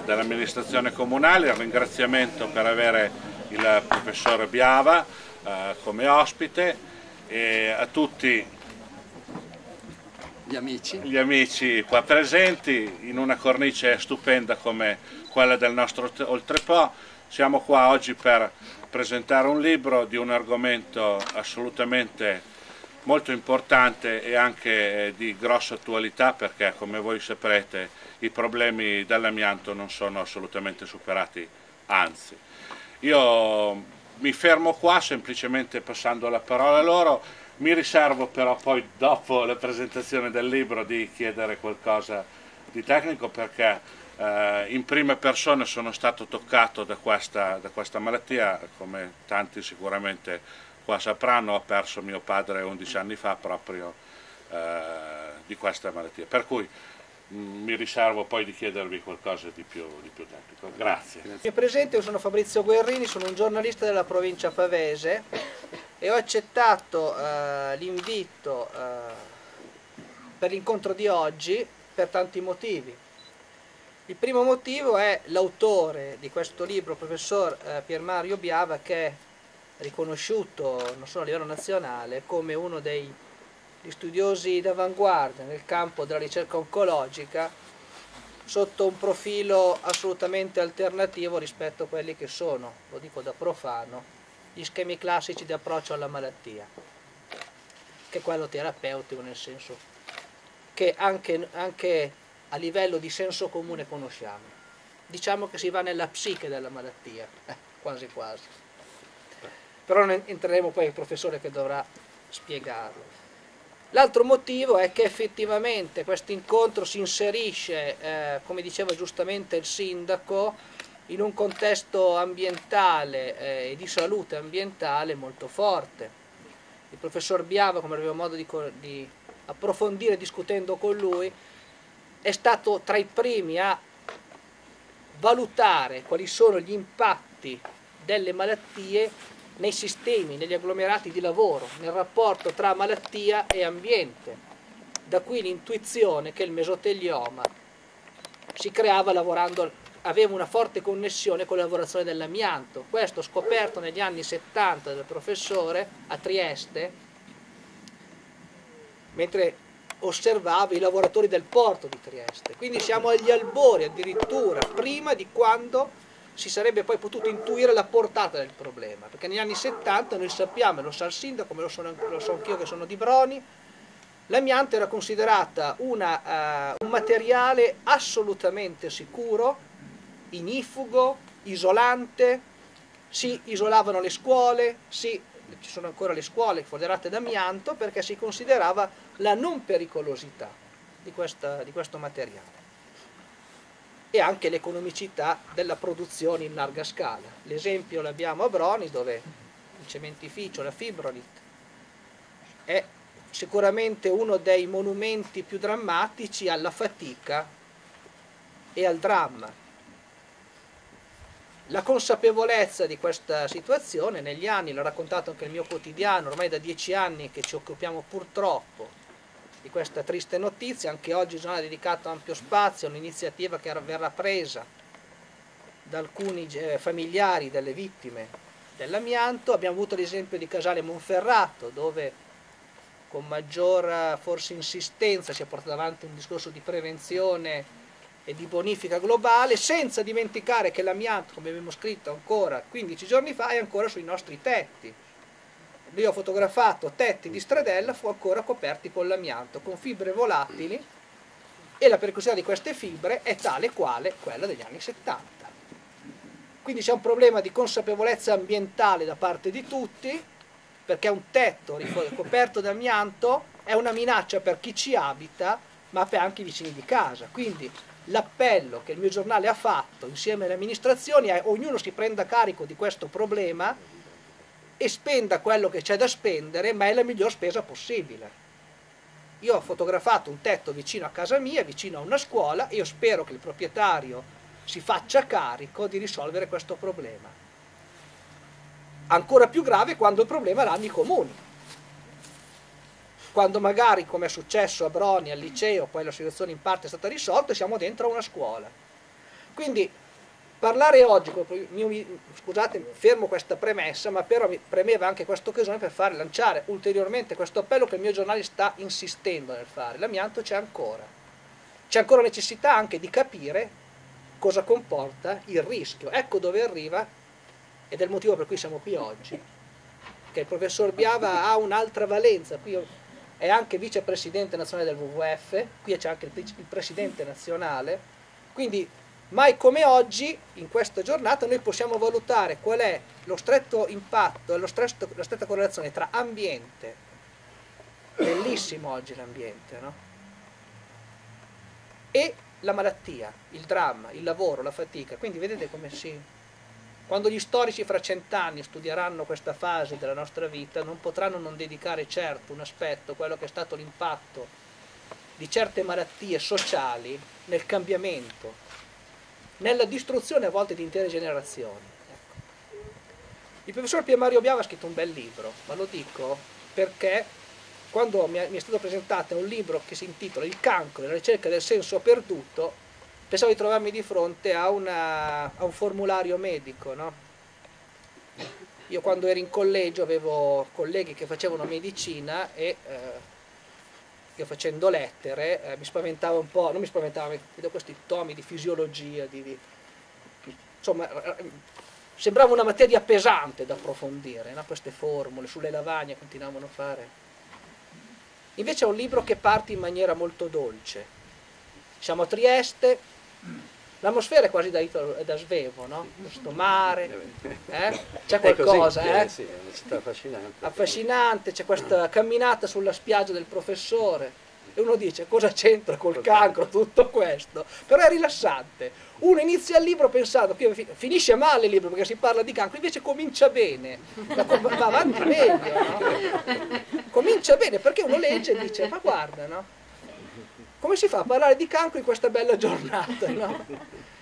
dall'amministrazione comunale, il ringraziamento per avere il professor Biava come ospite e a tutti gli amici qua presenti in una cornice stupenda come quella del nostro Oltrepo. Siamo qua oggi per presentare un libro di un argomento assolutamente molto importante e anche di grossa attualità, perché come voi saprete i problemi dell'amianto non sono assolutamente superati, anzi. Io mi fermo qua semplicemente passando la parola a loro, mi riservo però poi dopo la presentazione del libro di chiedere qualcosa di tecnico, perché in prima persona sono stato toccato da questa malattia, come tanti sicuramente qua sapranno. Ho perso mio padre 11 anni fa proprio di questa malattia, per cui mi riservo poi di chiedervi qualcosa di più tecnico. Grazie. Mi presento, io sono Fabrizio Guerrini, sono un giornalista della provincia Pavese e ho accettato l'invito per l'incontro di oggi per tanti motivi. Il primo motivo è l'autore di questo libro, professor Pier Mario Biava, che è riconosciuto non solo a livello nazionale come uno degli studiosi d'avanguardia nel campo della ricerca oncologica sotto un profilo assolutamente alternativo rispetto a quelli che sono, lo dico da profano, gli schemi classici di approccio alla malattia, che è quello terapeutico, nel senso che anche a livello di senso comune conosciamo. Diciamo che si va nella psiche della malattia, quasi quasi. Però ne entreremo poi il professore che dovrà spiegarlo. L'altro motivo è che effettivamente questo incontro si inserisce, come diceva giustamente il sindaco, in un contesto ambientale e di salute ambientale molto forte. Il professor Biava, come avevo modo di approfondire discutendo con lui, è stato tra i primi a valutare quali sono gli impatti delle malattie nei sistemi, negli agglomerati di lavoro, nel rapporto tra malattia e ambiente. Da qui l'intuizione che il mesotelioma si creava lavorando, aveva una forte connessione con la lavorazione dell'amianto. Questo scoperto negli anni 70 dal professore a Trieste, mentre osservava i lavoratori del porto di Trieste. Quindi siamo agli albori addirittura, prima di quando si sarebbe poi potuto intuire la portata del problema, perché negli anni 70 noi sappiamo, lo sa il sindaco, lo so anch'io che sono di Broni, l'amianto era considerata un materiale assolutamente sicuro, ignifugo, isolante, si isolavano le scuole, ci sono ancora le scuole foderate d'amianto, perché si considerava la non pericolosità di questo materiale. E anche l'economicità della produzione in larga scala. L'esempio l'abbiamo a Broni, dove il cementificio, la Fibrolit, è sicuramente uno dei monumenti più drammatici alla fatica e al dramma. La consapevolezza di questa situazione negli anni, l'ho raccontato anche nel mio quotidiano, ormai da 10 anni che ci occupiamo purtroppo di questa triste notizia, anche oggi il giornale ha dedicato ampio spazio a un'iniziativa che verrà presa da alcuni familiari delle vittime dell'amianto. Abbiamo avuto l'esempio di Casale Monferrato, dove con maggior forse insistenza si è portato avanti un discorso di prevenzione e di bonifica globale, senza dimenticare che l'amianto, come abbiamo scritto ancora 15 giorni fa, è ancora sui nostri tetti. Io ho fotografato tetti di Stradella fu ancora coperti con l'amianto, con fibre volatili, e la pericolosità di queste fibre è tale quale quella degli anni 70. Quindi c'è un problema di consapevolezza ambientale da parte di tutti, perché un tetto coperto d'amianto è una minaccia per chi ci abita, ma per anche i vicini di casa. Quindi l'appello che il mio giornale ha fatto insieme alle amministrazioni è: ognuno si prenda carico di questo problema e spenda quello che c'è da spendere, ma è la miglior spesa possibile. Io ho fotografato un tetto vicino a casa mia, vicino a una scuola, e io spero che il proprietario si faccia carico di risolvere questo problema. Ancora più grave quando il problema l'hanno i comuni. Quando magari, come è successo a Broni, al liceo, poi la situazione in parte è stata risolta e siamo dentro a una scuola. Quindi parlare oggi, scusate, fermo questa premessa, ma però mi premeva anche questa occasione per far lanciare ulteriormente questo appello che il mio giornale sta insistendo nel fare. L'amianto c'è ancora. C'è ancora necessità anche di capire cosa comporta il rischio. Ecco dove arriva, ed è il motivo per cui siamo qui oggi, che il professor Biava ha un'altra valenza. Qui è anche vicepresidente nazionale del WWF, qui c'è anche il presidente nazionale, quindi mai come oggi, in questa giornata, noi possiamo valutare qual è lo stretto impatto e la stretta correlazione tra ambiente, bellissimo oggi l'ambiente, no? E la malattia, il dramma, il lavoro, la fatica. Quindi vedete come si... Quando gli storici fra 100 anni studieranno questa fase della nostra vita, non potranno non dedicare certo un aspetto, quello che è stato l'impatto di certe malattie sociali nel cambiamento, nella distruzione a volte di intere generazioni. Ecco. Il professor Pier Mario Biava ha scritto un bel libro, ma lo dico perché... Quando mi è stato presentato un libro che si intitola Il cancro e la ricerca del senso perduto, pensavo di trovarmi di fronte a un formulario medico, no? Io quando ero in collegio avevo colleghi che facevano medicina e io facendo lettere mi spaventava un po', non mi spaventava, vedo questi tomi di fisiologia, insomma... Sembrava una materia pesante da approfondire, no? Queste formule sulle lavagne continuavano a fare... Invece è un libro che parte in maniera molto dolce. Siamo a Trieste, l'atmosfera è quasi da svevo, no? Questo mare, c'è qualcosa, sì, è una città affascinante. Affascinante, c'è questa camminata sulla spiaggia del professore e uno dice cosa c'entra col cancro tutto questo? Però è rilassante. Uno inizia il libro pensando, finisce male il libro perché si parla di cancro, invece comincia bene, va avanti meglio, no? Comincia bene perché uno legge e dice ma guarda, no? Come si fa a parlare di cancro in questa bella giornata, no?